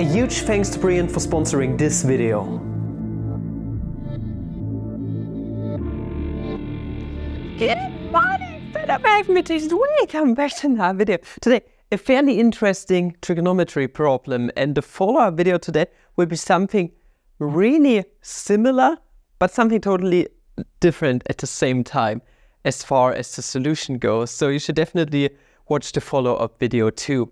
A huge thanks to Brilliant for sponsoring this video. Good morning, fellow mathematicians. Welcome back to another video. Today, a fairly interesting trigonometry problem, and the follow-up video today will be something really similar, but something totally different at the same time as far as the solution goes. So you should definitely watch the follow-up video too.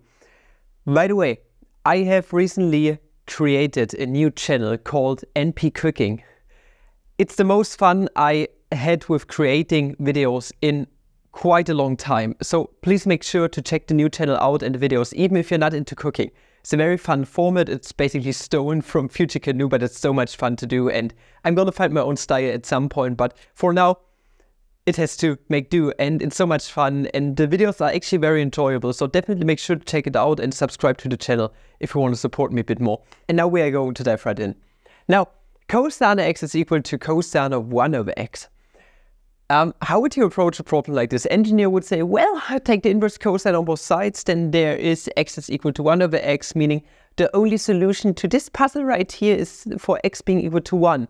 By the way, I have recently created a new channel called NP Cooking. It's the most fun I had with creating videos in quite a long time. So please make sure to check the new channel out and the videos, even if you're not into cooking. It's a very fun format. It's basically stolen from Future Canoe, but it's so much fun to do. And I'm going to find my own style at some point, but for now, it has to make do, and it's so much fun, and the videos are actually very enjoyable, so definitely make sure to check it out and subscribe to the channel if you want to support me a bit more. And now we are going to dive right in. Now, cosine of x is equal to cosine of 1 over x. How would you approach a problem like this? Engineer would say, well, I take the inverse cosine on both sides, then there is x is equal to 1 over x, meaning the only solution to this puzzle right here is for x being equal to 1.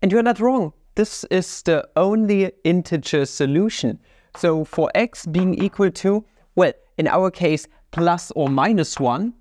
And you're not wrong. This is the only integer solution. So for x being equal to, well, in our case, plus or minus 1,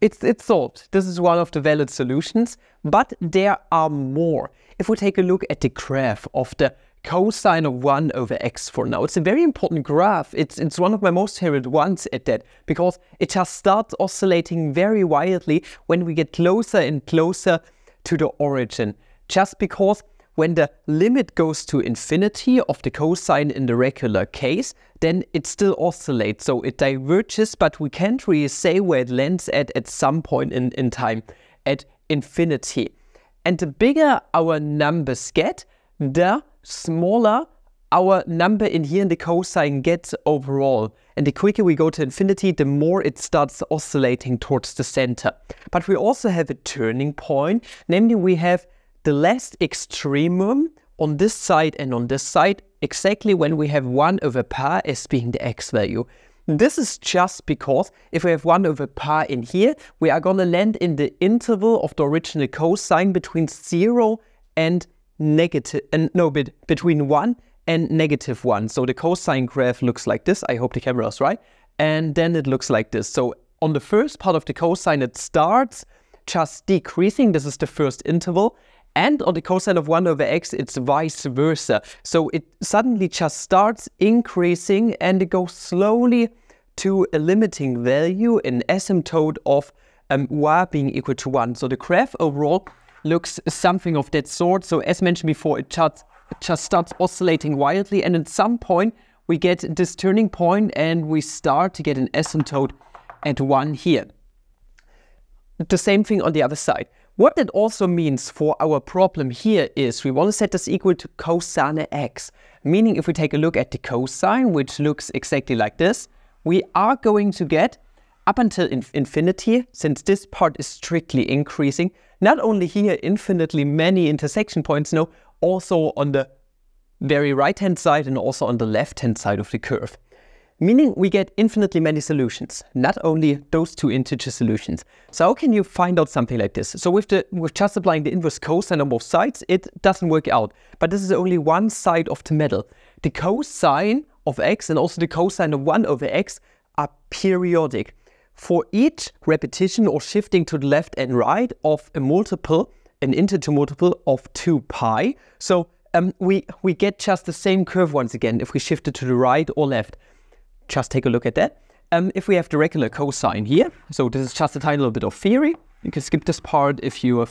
it's solved. This is one of the valid solutions, but there are more. If we take a look at the graph of the cosine of 1 over x for now, it's a very important graph. It's one of my most favorite ones at that, because it just starts oscillating very wildly when we get closer and closer to the origin. Just because when the limit goes to infinity of the cosine in the regular case, then it still oscillates. So it diverges, but we can't really say where it lands at some point in time, at infinity. And the bigger our numbers get, the smaller our number in here in the cosine gets overall. And the quicker we go to infinity, the more it starts oscillating towards the center. But we also have a turning point, namely we have the last extremum on this side and on this side, exactly when we have 1 over par as being the x value. This is just because if we have 1 over par in here, we are going to land in the interval of the original cosine between 0 and negative, between 1 and negative 1. So the cosine graph looks like this. I hope the camera is right. And then it looks like this. So on the first part of the cosine, it starts just decreasing. This is the first interval. And on the cosine of 1 over x, it's vice versa. So it suddenly just starts increasing and it goes slowly to a limiting value, an asymptote of y being equal to 1. So the graph overall looks something of that sort. So as mentioned before, it just starts oscillating wildly. And at some point, we get this turning point and we start to get an asymptote at 1 here. The same thing on the other side. What that also means for our problem here is we want to set this equal to cosine x, meaning if we take a look at the cosine, which looks exactly like this, we are going to get, up until infinity, since this part is strictly increasing, not only here infinitely many intersection points, no, also on the very right-hand side and also on the left-hand side of the curve. Meaning we get infinitely many solutions, not only those two integer solutions. So how can you find out something like this? So with just applying the inverse cosine on both sides, it doesn't work out. But this is only one side of the medal. The cosine of x and also the cosine of 1 over x are periodic. For each repetition or shifting to the left and right of a multiple, an integer multiple of 2 pi, so we get just the same curve once again if we shift it to the right or left. Just take a look at that. If we have the regular cosine here, so this is just a tiny little bit of theory. You can skip this part if you are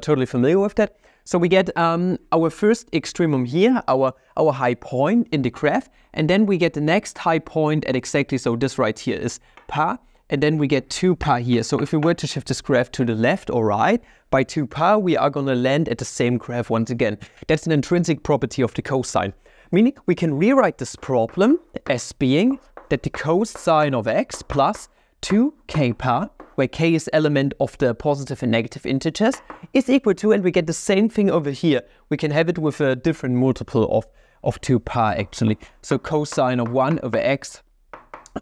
totally familiar with that. So we get our first extremum here, our high point in the graph, and then we get the next high point at exactly, so this right here is par, and then we get 2 par here. So if we were to shift this graph to the left or right by 2 par, we are going to land at the same graph once again. That's an intrinsic property of the cosine. Meaning we can rewrite this problem as being that the cosine of x plus 2k par, where k is element of the positive and negative integers, is equal to, and we get the same thing over here. We can have it with a different multiple of 2 par actually. So cosine of 1 over x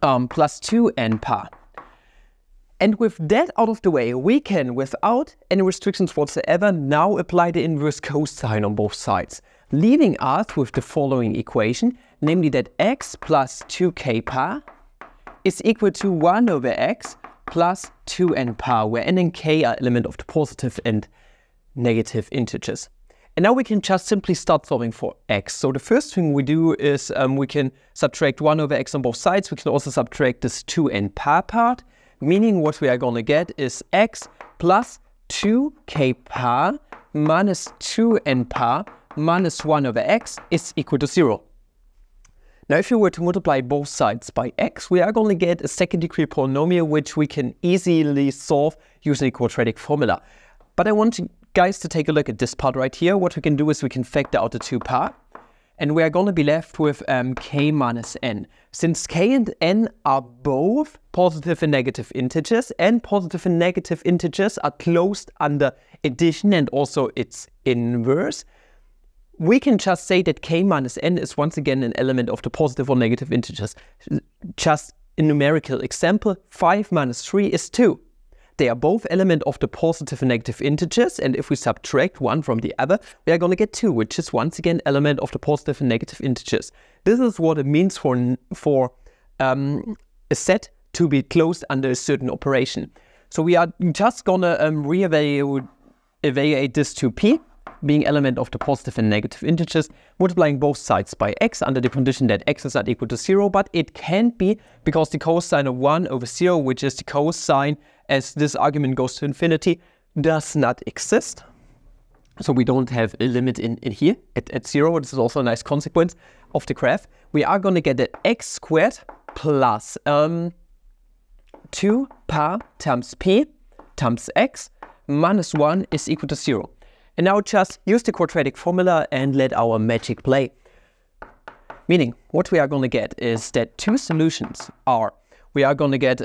plus 2n par. And with that out of the way, we can, without any restrictions whatsoever, now apply the inverse cosine on both sides, leaving us with the following equation, namely that x plus 2k par is equal to 1 over x plus 2n par, where n and k are elements of the positive and negative integers. And now we can just simply start solving for x. So the first thing we do is we can subtract 1 over x on both sides. We can also subtract this 2n par part, meaning what we are going to get is x plus 2k par minus 2n par minus 1 over x is equal to 0. Now if you were to multiply both sides by x, we are going to get a second degree polynomial which we can easily solve using a quadratic formula. But I want you guys to take a look at this part right here. What we can do is we can factor out the 2 par. And we are going to be left with k minus n. Since k and n are both positive and negative integers, and positive and negative integers are closed under addition and also its inverse, we can just say that k minus n is once again an element of the positive or negative integers. Just a numerical example, 5 minus 3 is 2. They are both elements of the positive and negative integers, and if we subtract one from the other, we are going to get 2, which is once again element of the positive and negative integers. This is what it means for a set to be closed under a certain operation. So we are just going to re-evaluate this 2p, being element of the positive and negative integers, multiplying both sides by x under the condition that x is not equal to 0, but it can't be because the cosine of 1 over 0, which is the cosine as this argument goes to infinity, does not exist. So we don't have a limit in here at 0. This is also a nice consequence of the graph. We are going to get that x squared plus 2 par times p times x minus 1 is equal to 0. And now just use the quadratic formula and let our magic play. Meaning, what we are going to get is that two solutions are, we are going to get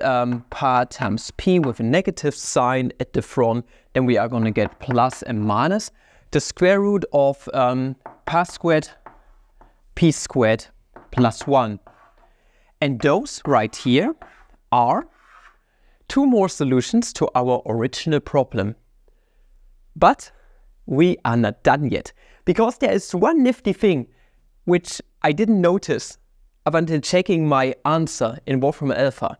par times p with a negative sign at the front, then we are going to get plus and minus the square root of par squared p squared plus 1. And those right here are two more solutions to our original problem. But we are not done yet, because there is one nifty thing which I didn't notice up until checking my answer in Wolfram Alpha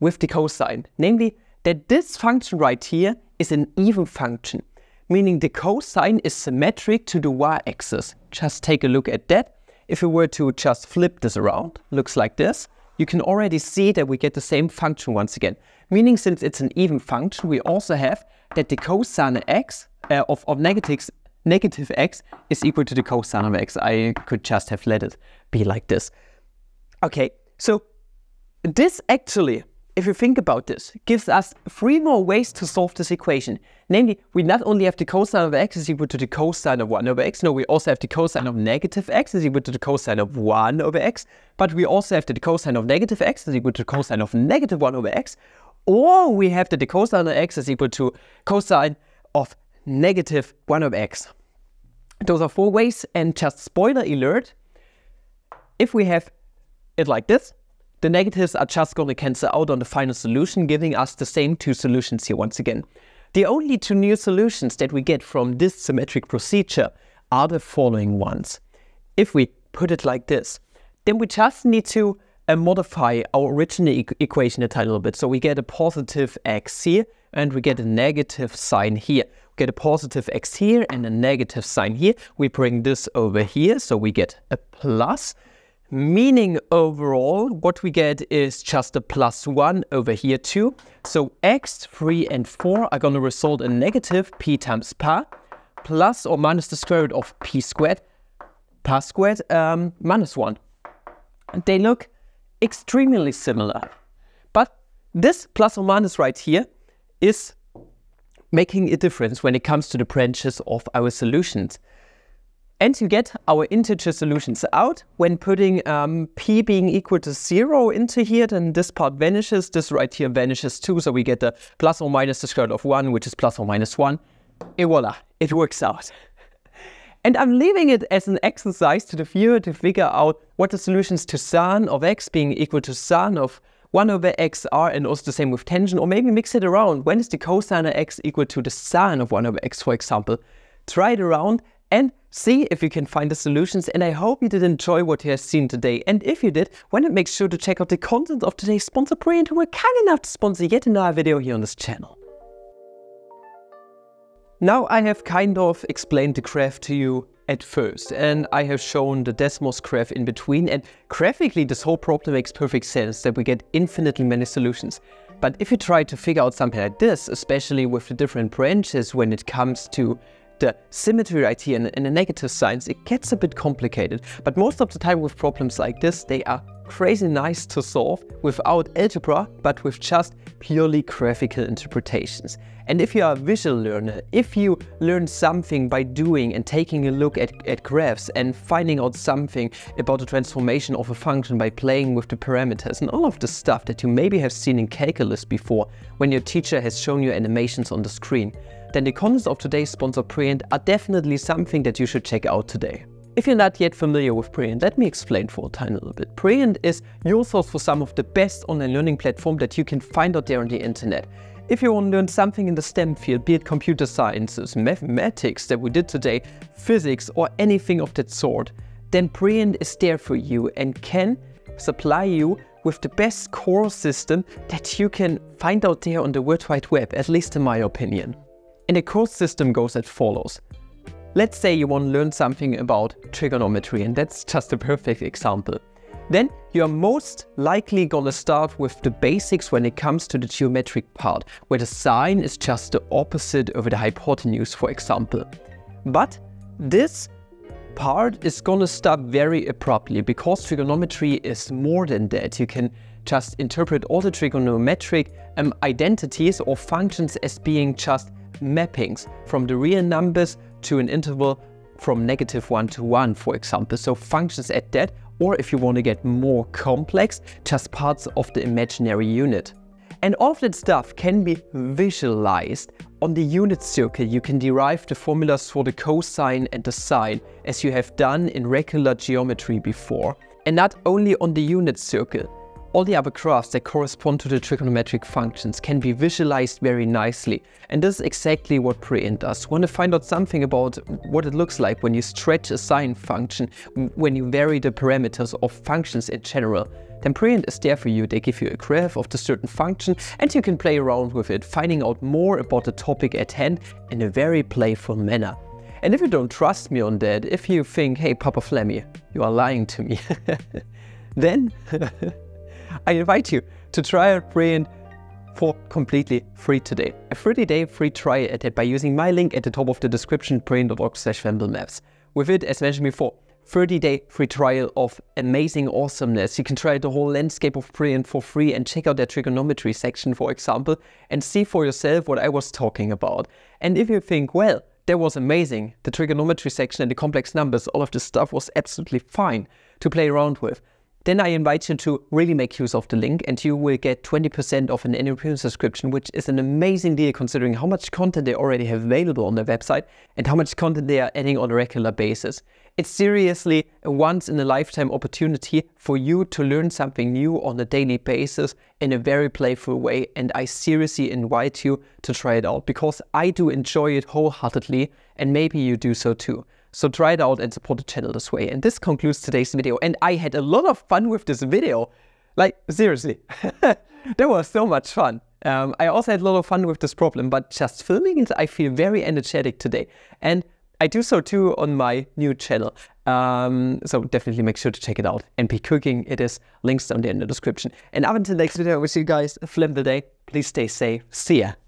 with the cosine, namely that this function right here is an even function, meaning the cosine is symmetric to the y-axis. Just take a look at that. If we were to just flip this around, looks like this. You can already see that we get the same function once again, meaning since it's an even function, we also have that the cosine of x of negative x is equal to the cosine of x. I could just have let it be like this. Okay, so this actually, if you think about this, gives us 3 more ways to solve this equation. Namely, we not only have the cosine of x is equal to the cosine of 1 over x, no, we also have the cosine of negative x is equal to the cosine of 1 over x, but we also have that the cosine of negative x is equal to the cosine of negative 1 over x, or we have that the cosine of x is equal to cosine of negative 1 over x. Those are 4 ways, and just spoiler alert, if we have it like this, the negatives are just going to cancel out on the final solution, giving us the same 2 solutions here once again. The only 2 new solutions that we get from this symmetric procedure are the following ones. If we put it like this, then we just need to modify our original equation a tiny little bit. So we get a positive x here, and we get a negative sign here. We get a positive x here and a negative sign here. We bring this over here, so we get a plus, meaning overall what we get is just a plus 1 over here too. So x, 3 and 4 are going to result in negative p times par plus or minus the square root of p squared, par squared minus 1. And they look extremely similar, but this plus or minus right here is making a difference when it comes to the branches of our solutions. And you get our integer solutions out when putting p being equal to 0 into here, then this part vanishes, this right here vanishes too, so we get the plus or minus the square root of 1, which is plus or minus 1, et voila, it works out. And I'm leaving it as an exercise to the viewer to figure out what the solutions to sin of x being equal to sin of 1 over xr, and also the same with tangent, or maybe mix it around. When is the cosine of x equal to the sine of 1 over x, for example? Try it around and see if you can find the solutions, and I hope you did enjoy what you have seen today. And if you did, why not make sure to check out the content of today's sponsor Brilliant, who were kind enough to sponsor yet another video here on this channel. Now I have kind of explained the graph to you at first, and I have shown the Desmos graph in between, and graphically this whole problem makes perfect sense, that we get infinitely many solutions. But if you try to figure out something like this, especially with the different branches when it comes to the symmetry right here and the negative signs, it gets a bit complicated. But most of the time with problems like this, they are crazy nice to solve without algebra, but with just purely graphical interpretations. And if you are a visual learner, if you learn something by doing and taking a look at graphs and finding out something about the transformation of a function by playing with the parameters and all of the stuff that you maybe have seen in calculus before when your teacher has shown you animations on the screen, then the contents of today's sponsor Brilliant are definitely something that you should check out today. If you're not yet familiar with Brilliant, let me explain for a tiny little bit. Brilliant is your source for some of the best online learning platform that you can find out there on the internet. If you want to learn something in the STEM field, be it computer sciences, mathematics that we did today, physics or anything of that sort, then Brilliant is there for you and can supply you with the best course system that you can find out there on the World Wide Web, at least in my opinion. And the course system goes as follows. Let's say you want to learn something about trigonometry, and that's just a perfect example. Then you're most likely gonna start with the basics when it comes to the geometric part, where the sine is just the opposite over the hypotenuse, for example. But this part is gonna stop very abruptly, because trigonometry is more than that. You can just interpret all the trigonometric identities or functions as being just mappings from the real numbers to an interval from -1 to 1, for example. So functions at that, or if you want to get more complex, just parts of the imaginary unit. And all of that stuff can be visualized on the unit circle. You can derive the formulas for the cosine and the sine, as you have done in regular geometry before. And not only on the unit circle, all the other graphs that correspond to the trigonometric functions can be visualized very nicely. And this is exactly what Brilliant does. Want to find out something about what it looks like when you stretch a sine function, when you vary the parameters of functions in general? Then Brilliant is there for you. They give you a graph of the certain function and you can play around with it, finding out more about the topic at hand in a very playful manner. And if you don't trust me on that, if you think, hey, Papa Flammy, you are lying to me, then I invite you to try out Brilliant for completely free today. A 30-day free trial at it by using my link at the top of the description, brilliant.org/FemBillMaps. With it, as mentioned before, 30-day free trial of amazing awesomeness. You can try the whole landscape of Brilliant for free and check out their trigonometry section, for example, and see for yourself what I was talking about. And if you think, well, that was amazing, the trigonometry section and the complex numbers, all of this stuff was absolutely fine to play around with, then I invite you to really make use of the link, and you will get 20% off an annual premium subscription, which is an amazing deal considering how much content they already have available on their website and how much content they are adding on a regular basis. It's seriously a once-in-a-lifetime opportunity for you to learn something new on a daily basis in a very playful way, and I seriously invite you to try it out, because I do enjoy it wholeheartedly, and maybe you do so too. So try it out and support the channel this way. And this concludes today's video. And I had a lot of fun with this video. Like, seriously, that was so much fun. I also had a lot of fun with this problem, but just filming it, I feel very energetic today. And I do so too on my new channel. So definitely make sure to check it out. NP Cooking, it is. Links down there in the description. And up until next video, I wish you guys a flammable day. Please stay safe. See ya.